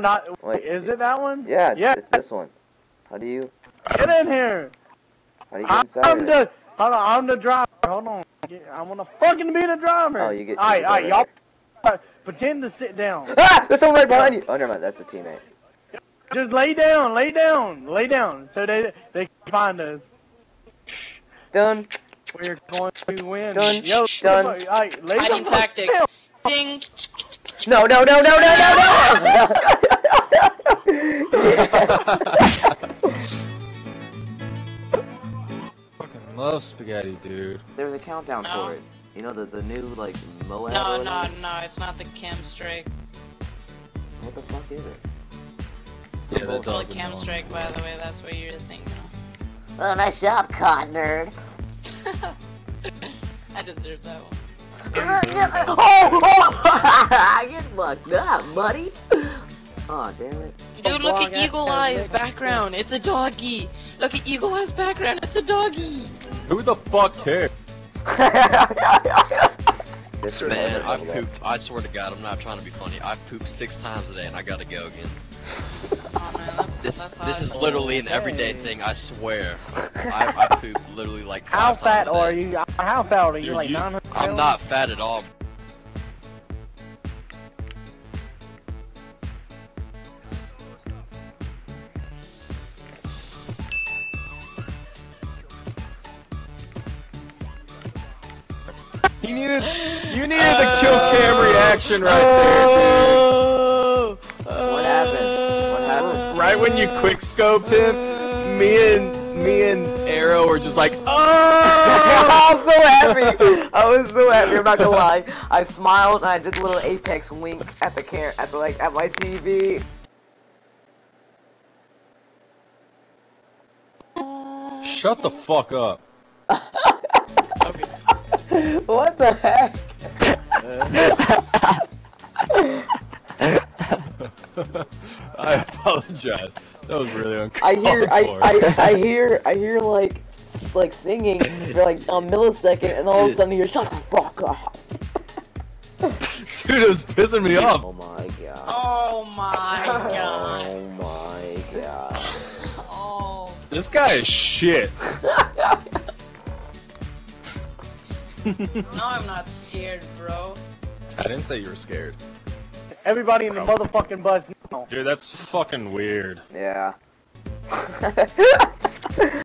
not. Wait, is it that one? Yeah, yeah. It's this one. How do you get in here? How do you get inside? I'm the driver. Hold on. I want to fucking be the driver. Oh, you get. All right, y'all. Pretend to sit down. Ah! There's someone right behind you. Oh, never mind. That's a teammate. Just lay down, so they can find us. Done. We're going to win. Done. Yo, done. All right, lay down. Tactics. Ding. No. Fucking love spaghetti, dude. There's a countdown for it. You know the new like Moab. No, it's not the chemstrike. What the fuck is it? Yeah, that's all the chemstrike, by the way. That's what you're thinking of. Well, nice job, cod nerd. I deserve that one. Oh! You're fucked up, buddy. Oh, damn it. Dude, look at Eagle Eye's background. It's a doggy. Look at Eagle Eye's background. It's a doggy. Who the fuck cares? This man, I've pooped. I swear to God, I'm not trying to be funny. I've pooped 6 times today, and I gotta go again. Oh, man, this is literally an everyday thing. I swear. I poop literally like 5 times. How fat are you? How fat are you? Dude, like 900? I'm not fat at all. You needed the kill cam reaction right there, dude. What happened? Right when you quickscoped him, me and Arrow were just like, oh! I was so happy. I'm not gonna lie. I smiled and I did a little apex wink at the camera, at my TV. Shut the fuck up. What the heck? I apologize. That was really uncalled for. I hear like singing for like a millisecond, and all of a sudden you hear shut the fuck up. Dude, it was pissing me off. Oh my god. Oh my god. Oh my god. Oh. This guy is shit. No, I'm not scared, bro. I didn't say you were scared. Everybody in the motherfucking bus now. Dude, that's fucking weird. Yeah.